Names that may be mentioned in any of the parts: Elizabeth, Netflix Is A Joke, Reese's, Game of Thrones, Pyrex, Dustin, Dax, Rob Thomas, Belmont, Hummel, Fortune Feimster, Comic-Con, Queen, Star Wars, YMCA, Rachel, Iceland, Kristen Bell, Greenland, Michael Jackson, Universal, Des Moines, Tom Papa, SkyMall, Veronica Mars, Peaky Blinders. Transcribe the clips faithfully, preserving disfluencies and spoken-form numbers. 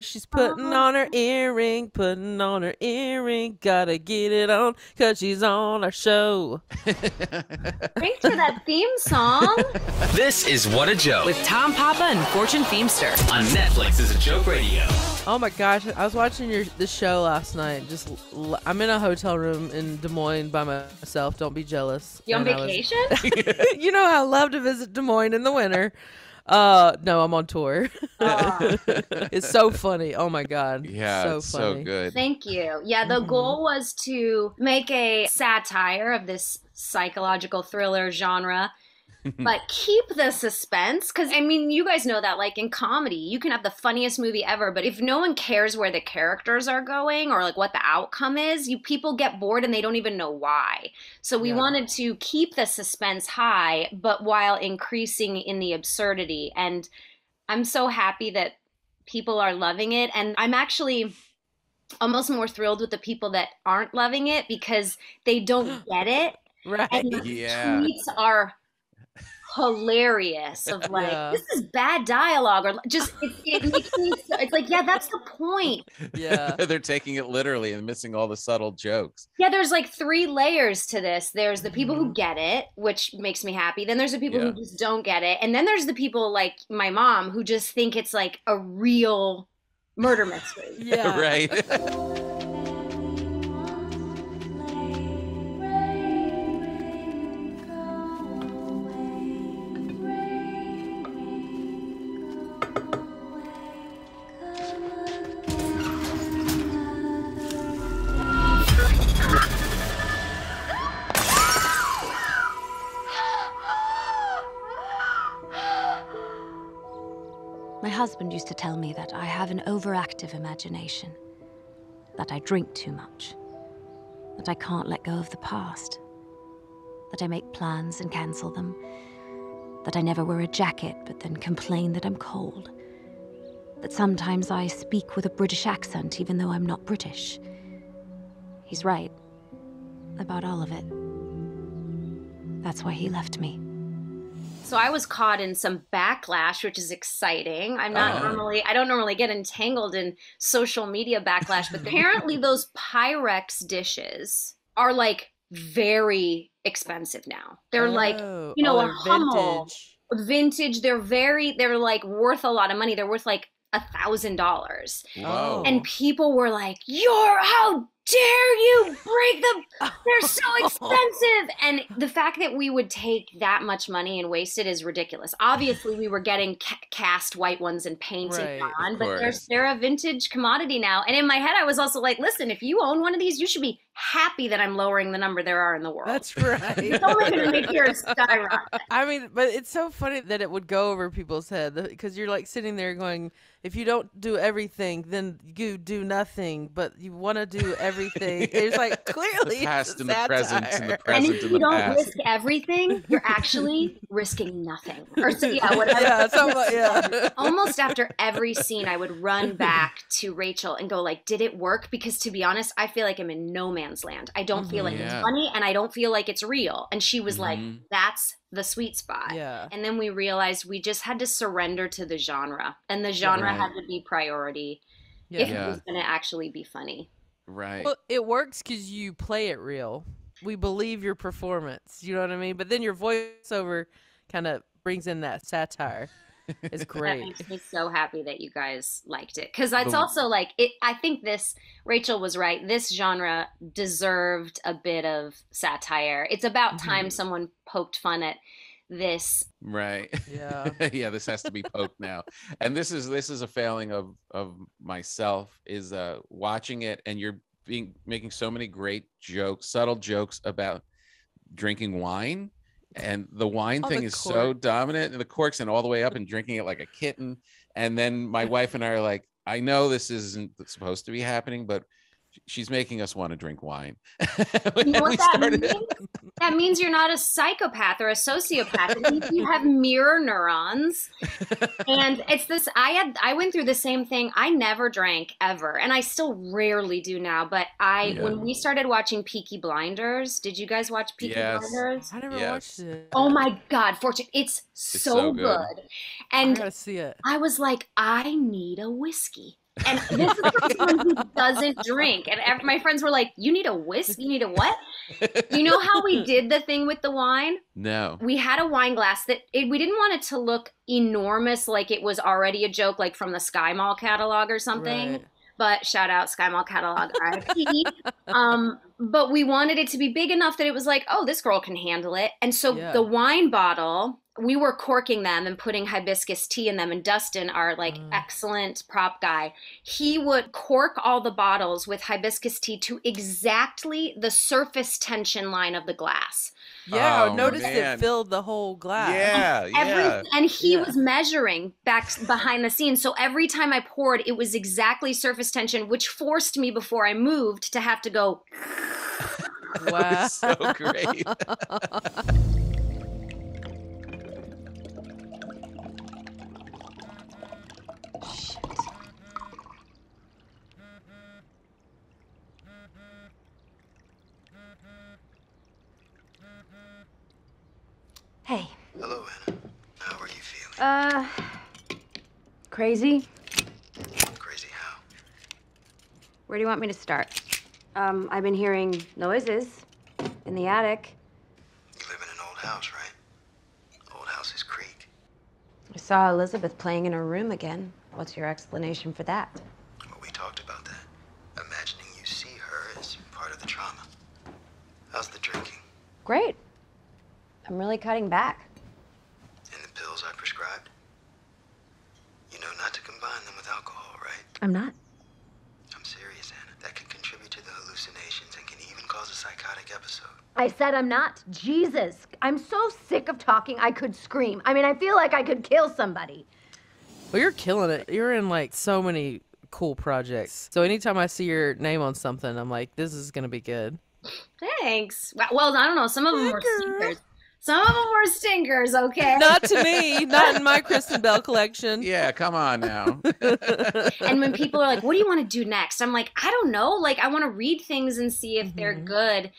She's putting on her earring, putting on her earring. Gotta get it on, cause she's on our show. Thanks for that theme song. This is What a Joke with Tom Papa and Fortune Feimster on Netflix Is a Joke Radio. Oh my gosh, I was watching your the show last night. Just l I'm in a hotel room in Des Moines by myself. Don't be jealous. You on vacation? Was, you know I love to visit Des Moines in the winter. Uh, no, I'm on tour. Uh. It's so funny. Oh my God. Yeah, so it's funny. So good. Thank you. Yeah, the mm. goal was to make a satire of this psychological thriller genre, but keep the suspense. Because, I mean, you guys know that, like, in comedy, you can have the funniest movie ever, but if no one cares where the characters are going or, like, what the outcome is, you people get bored and they don't even know why. So we yeah. wanted to keep the suspense high, but while increasing in the absurdity. And I'm so happy that people are loving it. And I'm actually almost more thrilled with the people that aren't loving it because they don't get it. Right. And the yeah. tweets are hilarious of like yeah. this is bad dialogue or just it, it makes me so, it's like yeah that's the point. Yeah. They're taking it literally and missing all the subtle jokes. Yeah, there's like three layers to this. There's the people mm-hmm. who get it, which makes me happy. Then there's the people yeah. who just don't get it. And then there's the people like my mom who just think it's like a real murder mystery. Yeah. Right. My husband used to tell me that I have an overactive imagination, that I drink too much, that I can't let go of the past, that I make plans and cancel them, that I never wear a jacket but then complain that I'm cold, that sometimes I speak with a British accent even though I'm not British. He's right about all of it. That's why he left me. So I was caught in some backlash, which is exciting. I'm not oh. normally, I don't normally get entangled in social media backlash, but apparently those Pyrex dishes are like very expensive now. They're oh, like, you know, a Hummel, vintage. vintage. They're very, they're like worth a lot of money. They're worth like a thousand dollars. And people were like, you're, how dare you break them? They're so expensive. And the fact that we would take that much money and waste it is ridiculous. Obviously, we were getting ca cast white ones and painted right, on, but they're, they're a vintage commodity now. And in my head, I was also like, listen, if you own one of these, you should be happy that I'm lowering the number there are in the world. That's right. It's only going to make your skyrocket. I mean, but it's so funny that it would go over people's head because you're like sitting there going, if you don't do everything, then you do nothing, but you want to do everything. Everything. It's like clearly the past and the present and the present and if you and the don't past. risk everything, you're actually risking nothing. Or so, yeah, whatever. Yeah, so, yeah. Almost after every scene, I would run back to Rachel and go like, "Did it work?" Because to be honest, I feel like I'm in no man's land. I don't feel like yeah. it's funny, and I don't feel like it's real. And she was mm-hmm. like, "That's the sweet spot." Yeah. And then we realized we just had to surrender to the genre, and the genre right. had to be priority yeah. if yeah. it was going to actually be funny. Right. Well, it works because you play it real. We believe your performance. You know what I mean? But then your voiceover kind of brings in that satire. It's great. That makes me so happy that you guys liked it. Because it's also like, it, I think this, Rachel was right, this genre deserved a bit of satire. It's about time someone poked fun at this. Right. Yeah. Yeah, this has to be poked now. And this is this is a failing of of myself is uh watching it and you're being making so many great jokes, subtle jokes about drinking wine. And the wine oh, thing the is cork. so dominant and the corks and all the way up and drinking it like a kitten. And then my wife and I are like, I know this isn't supposed to be happening, but she's making us want to drink wine. You know what that means? That means you're not a psychopath or a sociopath. It means you have mirror neurons. And it's this, I had, I went through the same thing. I never drank ever. And I still rarely do now. But I, yeah. when we started watching Peaky Blinders, did you guys watch Peaky yes. Blinders? I never yes. watched it. Oh my God, Fortune. It's so, it's so good. good. And I gotta see it. I was like, I need a whiskey. And this is the first one who doesn't drink. And every, my friends were like, you need a whisk? You need a what? You know how we did the thing with the wine? No. We had a wine glass that it, we didn't want it to look enormous, like it was already a joke, like from the SkyMall catalog or something. Right. But shout out SkyMall catalog, R I P. Um, but we wanted it to be big enough that it was like, oh, this girl can handle it. And so yeah. the wine bottle, we were corking them and putting hibiscus tea in them. And Dustin, our like mm. excellent prop guy, he would cork all the bottles with hibiscus tea to exactly the surface tension line of the glass. Yeah, oh, notice man. It filled the whole glass. Yeah, yeah. Every, and he yeah. was measuring back behind the scenes. So every time I poured, it was exactly surface tension, which forced me before I moved to have to go. Wow. That was so great. Hey. Hello, Anna. How are you feeling? Uh, crazy. Crazy how? Where do you want me to start? Um, I've been hearing noises in the attic. You live in an old house, right? Old houses creak. I saw Elizabeth playing in her room again. What's your explanation for that? Well, we talked about that. Imagining you see her is part of the trauma. How's the drinking? Great. I'm really cutting back. And the pills I prescribed? You know not to combine them with alcohol, right? I'm not. I'm serious, Anna. That can contribute to the hallucinations and can even cause a psychotic episode. I said I'm not. Jesus, I'm so sick of talking I could scream. I mean, I feel like I could kill somebody. Well, you're killing it. You're in like so many cool projects. So anytime I see your name on something, I'm like, this is going to be good. Thanks. Well, I don't know. Some of them were stinkers. Some of them were stinkers, okay? Not to me. Not in my Kristen Bell collection. Yeah, come on now. And when people are like, what do you want to do next? I'm like, I don't know. Like, I want to read things and see if mm-hmm. they're good.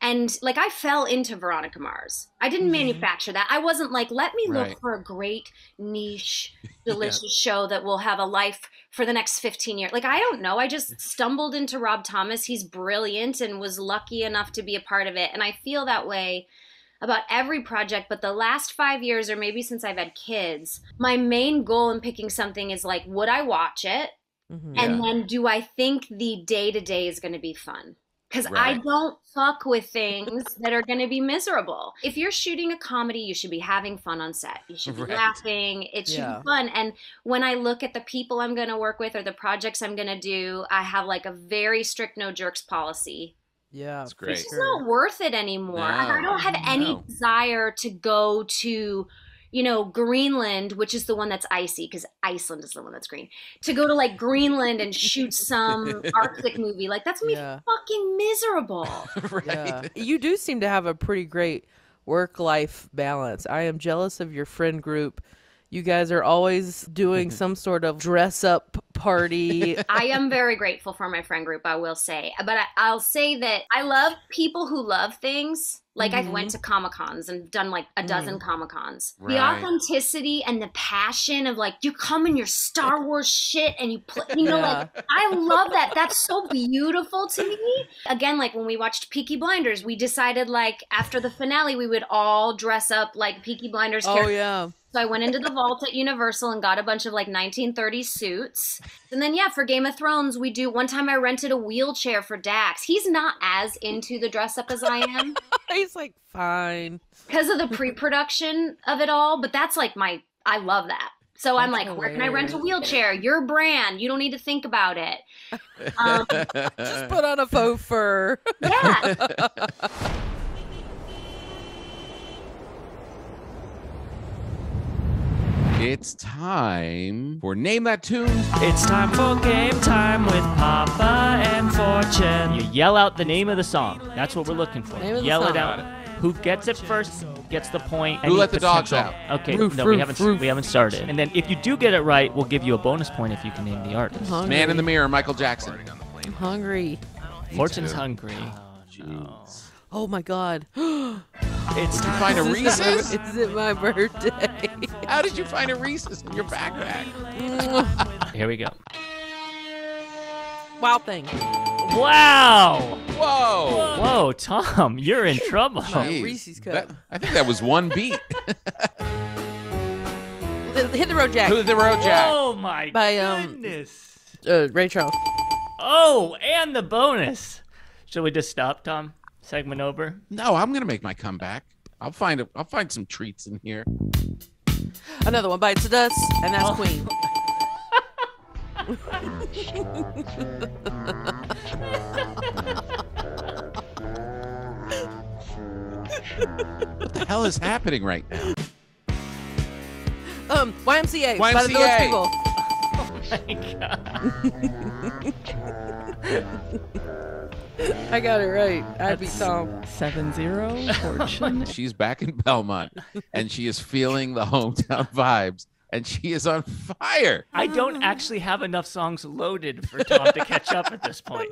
And, like, I fell into Veronica Mars. I didn't mm-hmm. manufacture that. I wasn't like, let me right. look for a great, niche, delicious yeah. show that will have a life for the next fifteen years. Like, I don't know. I just stumbled into Rob Thomas. He's brilliant and was lucky enough to be a part of it. And I feel that way about every project, but the last five years or maybe since I've had kids, my main goal in picking something is like, would I watch it? Mm-hmm, and yeah. then do I think the day-to-day is going to be fun? Because right. I don't fuck with things that are going to be miserable. If you're shooting a comedy, you should be having fun on set. You should be right. laughing. It should yeah. be fun. And when I look at the people I'm going to work with or the projects I'm going to do, I have like a very strict no jerks policy. Yeah, it's great. It's just not worth it anymore. No, I don't have any no. desire to go to, you know, Greenland, which is the one that's icy because Iceland is the one that's green. To go to like Greenland and shoot some Arctic movie, like that's gonna yeah. be fucking miserable. Right. Yeah. You do seem to have a pretty great work-life balance. I am jealous of your friend group. You guys are always doing some sort of dress-up party. I am very grateful for my friend group, I will say. But I, I'll say that I love people who love things. Like mm-hmm. I went to Comic-Cons and done like a dozen mm. Comic-Cons. Right. The authenticity and the passion of like, you come in your Star Wars shit and you play, you know, yeah. like, I love that. That's so beautiful to me. Again, like when we watched Peaky Blinders, we decided like after the finale, we would all dress up like Peaky Blinders characters. Oh, yeah. So I went into the vault at Universal and got a bunch of like nineteen thirties suits. And then, yeah, for Game of Thrones, we do, one time I rented a wheelchair for Dax. He's not as into the dress up as I am. He's like, fine. Because of the pre-production of it all. But that's like my, I love that. So I'm that's like, hilarious. Where can I rent a wheelchair? Your brand. You don't need to think about it. Um, Just put on a faux fur. Yeah. It's time for Name That Tune. It's time for Game Time with Papa and Fortune. You yell out the name of the song. That's what we're looking for. Yell it out. Who gets it first gets the point. Who let the dogs out? Okay, roof, no, roof, we haven't roof. we haven't started. And then if you do get it right, we'll give you a bonus point if you can name the artist. Man in the Mirror, Michael Jackson. I'm hungry. Fortune's hungry. Oh, jeez. Oh my God. It's you find a Reese's? It's it my birthday. How did you find a Reese's in your backpack? Here we go. Wild Thing. Wow! Whoa! Whoa, Tom, you're in trouble. Jeez, Reese's cup. That, I think that was one beat. Hit the Road Jack. Hit the Road Jack. Oh my By, um, goodness. Uh, Rachel. Oh, and the bonus. Should we just stop, Tom? Segment over. No, I'm gonna make my comeback. I'll find a, I'll find some treats in here. Another one bites the dust, and that's oh. Queen. What the hell is happening right now? Um, Y M C A. Y M C A. By the Village People. Oh my god. I got it right. I'd be Tom. seven zero Fortune. She's back in Belmont, and she is feeling the hometown vibes. And she is on fire. I don't actually have enough songs loaded for Tom to catch up at this point.